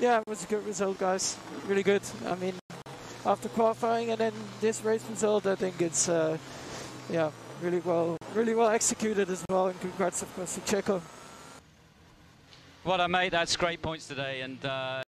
yeah, it was a good result, guys. Really good. I mean, after qualifying and then this race result, I think it's yeah, really well executed as well. And congrats, of course, to Checo. Well done, mate. That's great points today, and